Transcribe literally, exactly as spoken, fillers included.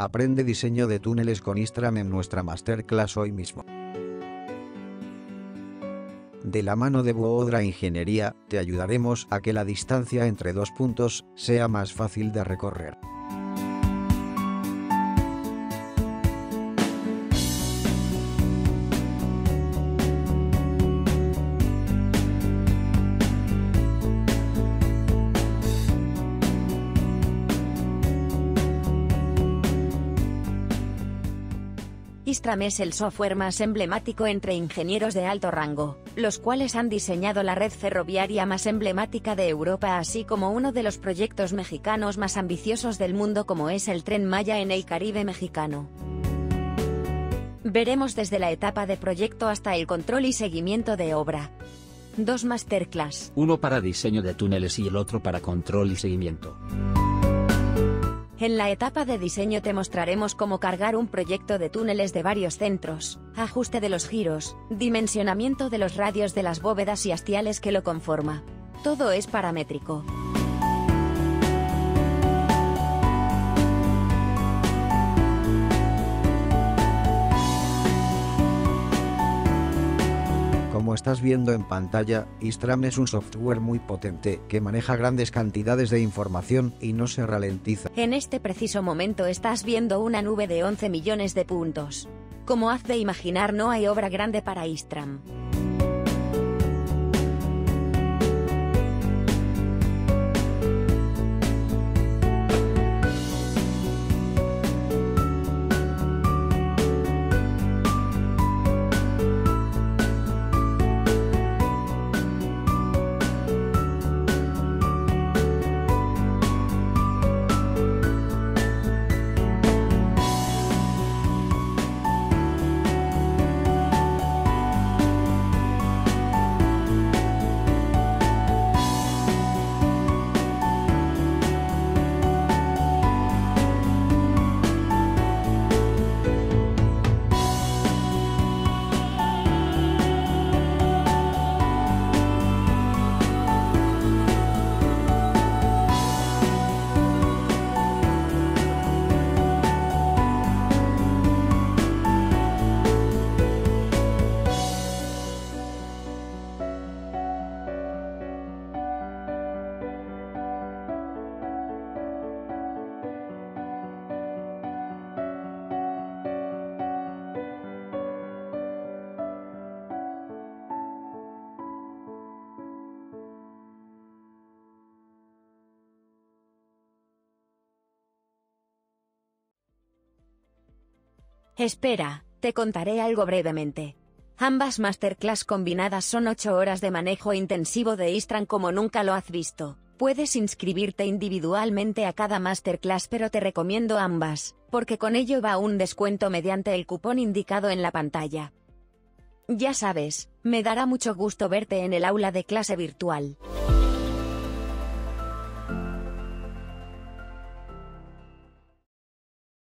Aprende diseño de túneles con Istram en nuestra masterclass hoy mismo. De la mano de Istram Ingeniería, te ayudaremos a que la distancia entre dos puntos sea más fácil de recorrer. Istram es el software más emblemático entre ingenieros de alto rango, los cuales han diseñado la red ferroviaria más emblemática de Europa, así como uno de los proyectos mexicanos más ambiciosos del mundo, como es el Tren Maya en el Caribe mexicano. Veremos desde la etapa de proyecto hasta el control y seguimiento de obra. Dos masterclass. Uno para diseño de túneles y el otro para control y seguimiento. En la etapa de diseño te mostraremos cómo cargar un proyecto de túneles de varios centros, ajuste de los giros, dimensionamiento de los radios de las bóvedas y hastiales que lo conforma. Todo es paramétrico. Como estás viendo en pantalla, Istram es un software muy potente que maneja grandes cantidades de información y no se ralentiza. En este preciso momento estás viendo una nube de once millones de puntos. Como has de imaginar, no hay obra grande para Istram. Espera, te contaré algo brevemente. Ambas masterclass combinadas son ocho horas de manejo intensivo de Istram como nunca lo has visto. Puedes inscribirte individualmente a cada masterclass, pero te recomiendo ambas, porque con ello va un descuento mediante el cupón indicado en la pantalla. Ya sabes, me dará mucho gusto verte en el aula de clase virtual.